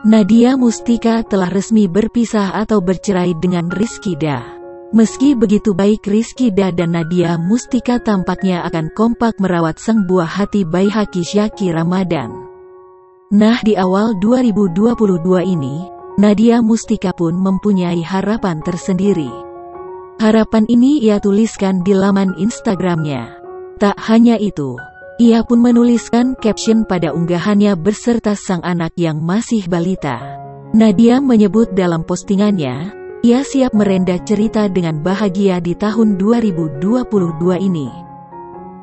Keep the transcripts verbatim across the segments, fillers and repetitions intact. Nadya Mustika telah resmi berpisah atau bercerai dengan Rizki D A. Meski begitu, baik Rizki D A dan Nadya Mustika tampaknya akan kompak merawat sang buah hati Baihaqi Syaki Ramadan. Nah, di awal dua ribu dua puluh dua ini, Nadya Mustika pun mempunyai harapan tersendiri. Harapan ini ia tuliskan di laman Instagramnya. Tak hanya itu, ia pun menuliskan caption pada unggahannya berserta sang anak yang masih balita. Nadya menyebut dalam postingannya, ia siap merenda cerita dengan bahagia di tahun dua ribu dua puluh dua ini.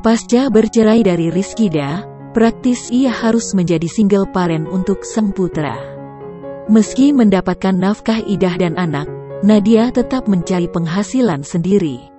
Pasca bercerai dari Rizki D A, praktis ia harus menjadi single parent untuk sang putra. Meski mendapatkan nafkah idah dan anak, Nadya tetap mencari penghasilan sendiri.